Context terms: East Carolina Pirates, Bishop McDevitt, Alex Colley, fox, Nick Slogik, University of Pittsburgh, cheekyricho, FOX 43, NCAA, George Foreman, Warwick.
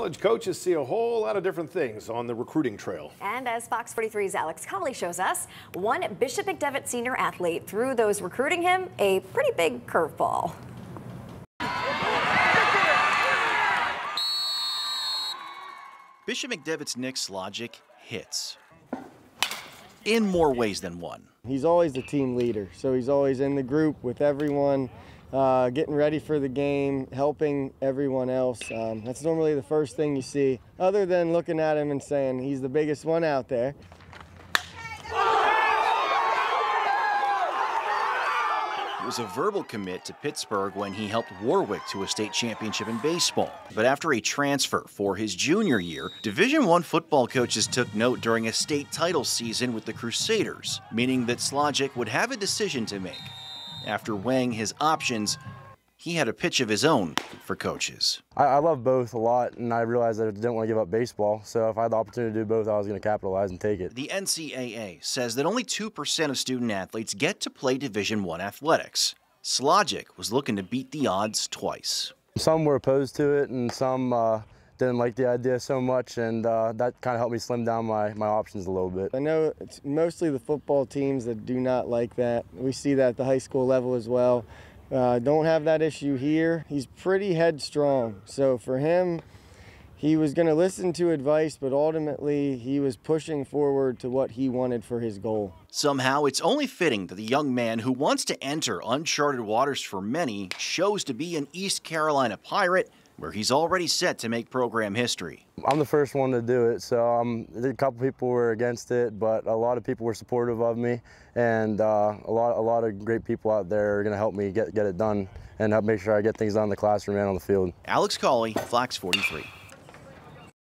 College coaches see a whole lot of different things on the recruiting trail. And as Fox 43's Alex Colley shows us, one Bishop McDevitt senior athlete threw those recruiting him a pretty big curveball. Bishop McDevitt's Nick Slogik hits in more ways than one. He's always the team leader, so he's always in the group with everyone, getting ready for the game, helping everyone else. That's normally the first thing you see, other than looking at him and saying he's the biggest one out there. It was a verbal commit to Pittsburgh when he helped Warwick to a state championship in baseball. But after a transfer for his junior year, Division I football coaches took note during a state title season with the Crusaders, meaning that Slogik would have a decision to make. After weighing his options, he had a pitch of his own for coaches. I love both a lot, and I realized that I didn't want to give up baseball, so if I had the opportunity to do both, I was going to capitalize and take it. The NCAA says that only 2% of student-athletes get to play Division I athletics. Slogik was looking to beat the odds twice. Some were opposed to it, and some didn't like the idea so much, and that kind of helped me slim down my options a little bit. I know it's mostly the football teams that do not like that. We see that at the high school level as well. Don't have that issue here. He's pretty headstrong. So for him, he was going to listen to advice, but ultimately he was pushing forward to what he wanted for his goal. Somehow it's only fitting that the young man who wants to enter uncharted waters for many chose to be an East Carolina Pirate, where he's already set to make program history. I'm the first one to do it, so a couple people were against it, but a lot of people were supportive of me, and a lot of great people out there are going to help me get it done and help make sure I get things done in the classroom and on the field. Alex Colley, Fox 43.